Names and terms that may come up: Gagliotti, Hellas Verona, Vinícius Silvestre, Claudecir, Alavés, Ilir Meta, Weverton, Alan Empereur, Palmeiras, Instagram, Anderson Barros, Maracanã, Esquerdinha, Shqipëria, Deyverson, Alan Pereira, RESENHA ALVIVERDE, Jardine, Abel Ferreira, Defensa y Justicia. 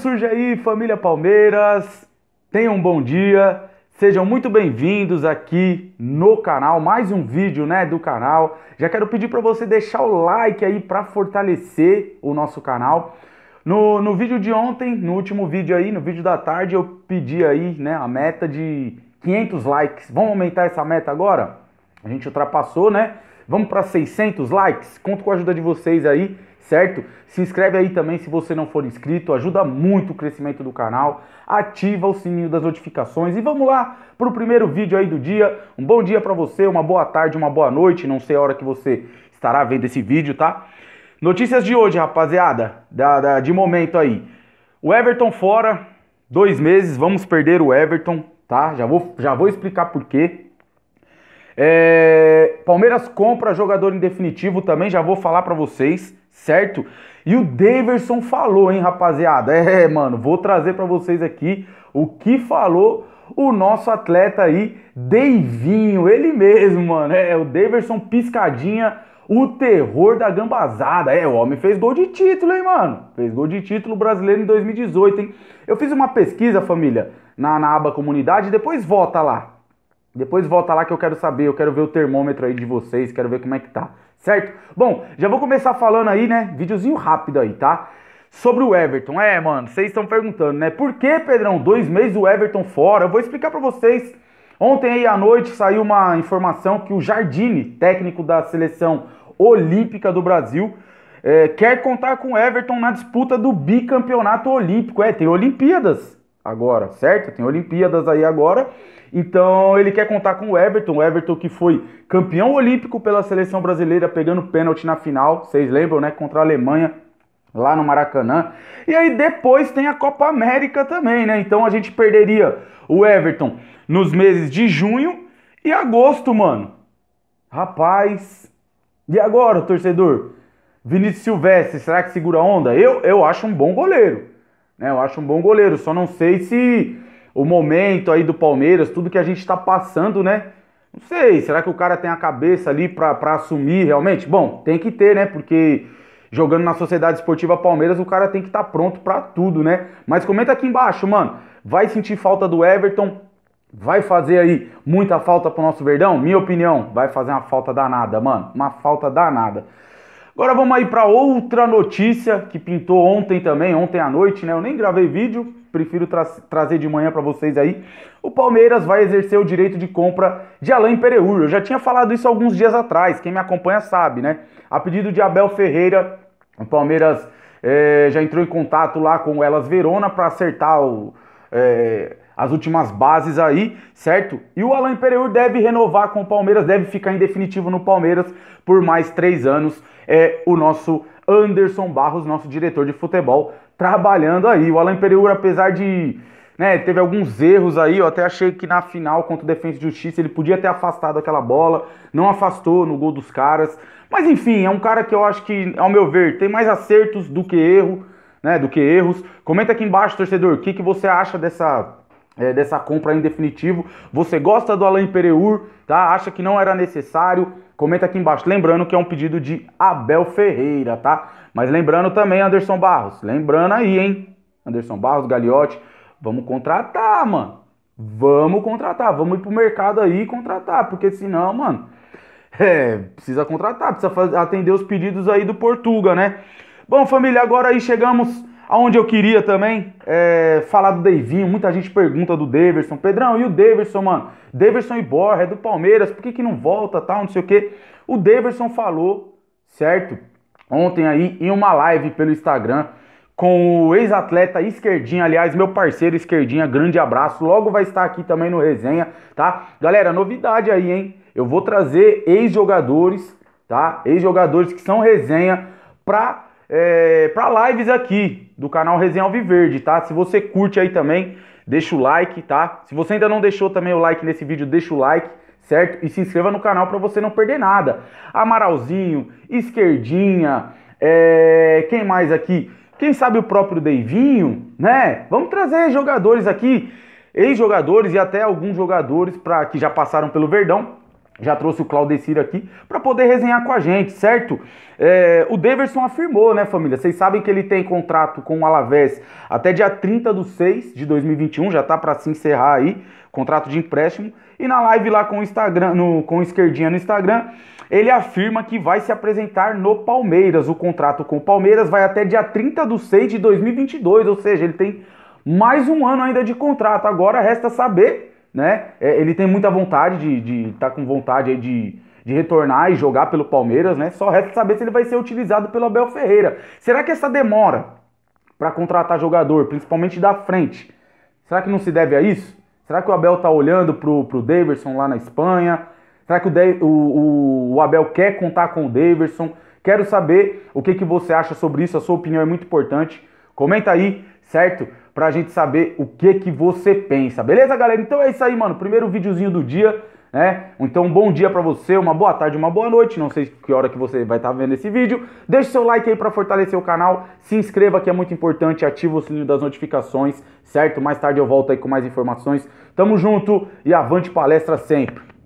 surge aí, família Palmeiras, tenham um bom dia, sejam muito bem-vindos aqui no canal, mais um vídeo, né, do canal. Já quero pedir para você deixar o like aí para fortalecer o nosso canal. No vídeo de ontem, no último vídeo aí, no vídeo da tarde, eu pedi aí, né, a meta de 500 likes. Vamos aumentar essa meta agora? A gente ultrapassou, né? Vamos para 600 likes? Conto com a ajuda de vocês aí, certo? Se inscreve aí também se você não for inscrito, ajuda muito o crescimento do canal, ativa o sininho das notificações e vamos lá para o primeiro vídeo aí do dia. Um bom dia para você, uma boa tarde, uma boa noite, não sei a hora que você estará vendo esse vídeo, tá? Notícias de hoje, rapaziada, de momento aí. O Weverton fora, 2 meses, vamos perder o Weverton, tá? Já vou explicar por quê. Palmeiras compra jogador em definitivo também, já vou falar pra vocês, certo? E o Deyverson falou, hein, rapaziada? Mano, vou trazer pra vocês aqui o que falou o nosso atleta aí, Deyvinho, ele mesmo, mano. O Deyverson piscadinha, o terror da gambazada. O homem fez gol de título, hein, mano? Fez gol de título brasileiro em 2018, hein? Eu fiz uma pesquisa, família, na aba comunidade, depois volta lá. Depois volta lá que eu quero saber, eu quero ver o termômetro aí de vocês, quero ver como é que tá, certo? Bom, já vou começar falando aí, né, videozinho rápido aí, tá? Sobre o Weverton, mano, vocês estão perguntando, né, por que, Pedrão, 2 meses o Weverton fora? Eu vou explicar pra vocês. Ontem aí à noite saiu uma informação que o Jardine, técnico da seleção olímpica do Brasil, quer contar com o Weverton na disputa do bicampeonato olímpico, tem Olimpíadas agora, certo? Tem Olimpíadas aí agora, então ele quer contar com o Weverton que foi campeão olímpico pela seleção brasileira, pegando pênalti na final, vocês lembram, né? Contra a Alemanha, lá no Maracanã. E aí depois tem a Copa América também, né? Então a gente perderia o Weverton nos meses de junho e agosto, mano. Rapaz, e agora, torcedor? Vinícius Silvestre, será que segura a onda? Eu acho um bom goleiro. Eu acho um bom goleiro, só não sei se o momento aí do Palmeiras, tudo que a gente tá passando, né? Não sei, será que o cara tem a cabeça ali pra assumir realmente? Bom, tem que ter, né? Porque jogando na Sociedade Esportiva Palmeiras, o cara tem que estar pronto pra tudo, né? Mas comenta aqui embaixo, mano, vai sentir falta do Weverton? Vai fazer aí muita falta pro nosso Verdão? Minha opinião, vai fazer uma falta danada, mano, uma falta danada. Agora vamos aí para outra notícia que pintou ontem também, ontem à noite, né? Eu nem gravei vídeo, prefiro trazer de manhã para vocês aí. O Palmeiras vai exercer o direito de compra de Alan Empereur. Eu já tinha falado isso alguns dias atrás, quem me acompanha sabe, né? A pedido de Abel Ferreira, o Palmeiras já entrou em contato lá com o Hellas Verona para acertar as últimas bases aí, certo? E o Alan Pereira deve renovar com o Palmeiras, deve ficar em definitivo no Palmeiras por mais 3 anos. O nosso Anderson Barros, nosso diretor de futebol, trabalhando aí. O Alan Pereira, apesar de, né, teve alguns erros aí, eu até achei que na final contra o Defensa y Justicia ele podia ter afastado aquela bola, não afastou no gol dos caras. Mas enfim, é um cara que eu acho que, ao meu ver, tem mais acertos do que erro, né, do que erros. Comenta aqui embaixo, torcedor, o que você acha dessa compra em definitivo. Você gosta do Alan Empereur, tá? Acha que não era necessário? Comenta aqui embaixo. Lembrando que é um pedido de Abel Ferreira, tá? Mas lembrando também, Anderson Barros. Lembrando aí, hein? Anderson Barros, Gagliotti. Vamos contratar, mano. Vamos contratar. Vamos ir pro mercado aí e contratar. Porque senão, mano, precisa contratar. Precisa atender os pedidos aí do Portuga, né? Bom, família, agora aí chegamos aonde eu queria também falar do Deyvinho. Muita gente pergunta do Deyverson. Pedrão, e o Deyverson, mano? Deyverson e Borja, é do Palmeiras, por que não volta, tal, não sei o quê? O Deyverson falou, certo? Ontem aí, em uma live pelo Instagram, com o ex-atleta Esquerdinha, aliás, meu parceiro Esquerdinha, grande abraço. Logo vai estar aqui também no Resenha, tá? Galera, novidade aí, hein? Eu vou trazer ex-jogadores, tá? Ex-jogadores que são resenha pra lives aqui do canal Resenha Alviverde, tá? Se você curte aí também, deixa o like, tá? Se você ainda não deixou também o like nesse vídeo, deixa o like, certo? E se inscreva no canal pra você não perder nada. Amaralzinho, Esquerdinha, quem mais aqui? Quem sabe o próprio Deyvinho, né? Vamos trazer jogadores aqui, ex-jogadores e até alguns jogadores que já passaram pelo Verdão, Já trouxe o Claudecir aqui para poder resenhar com a gente, certo? O Deyverson afirmou, né, família? Vocês sabem que ele tem contrato com o Alavés até dia 30/6/2021, já tá para se encerrar aí, contrato de empréstimo. E na live lá com o Instagram, com o Esquerdinha no Instagram, ele afirma que vai se apresentar no Palmeiras. O contrato com o Palmeiras vai até dia 30/6/2022, ou seja, ele tem mais um ano ainda de contrato. Agora resta saber... Né? Ele tem muita vontade de tá com vontade de retornar e jogar pelo Palmeiras, né? Só resta saber se ele vai ser utilizado pelo Abel Ferreira. Será que essa demora para contratar jogador, principalmente da frente, será que não se deve a isso? Será que o Abel tá olhando pro Deyverson lá na Espanha? Será que o Abel quer contar com o Deyverson? Quero saber o que você acha sobre isso, a sua opinião é muito importante. Comenta aí, certo? Pra gente saber o que você pensa, beleza, galera? Então é isso aí, mano, primeiro videozinho do dia, né? Então um bom dia pra você, uma boa tarde, uma boa noite, não sei que hora que você vai estar vendo esse vídeo. Deixe seu like aí pra fortalecer o canal, se inscreva que é muito importante, ativa o sininho das notificações, certo? Mais tarde eu volto aí com mais informações. Tamo junto e avante palestra sempre!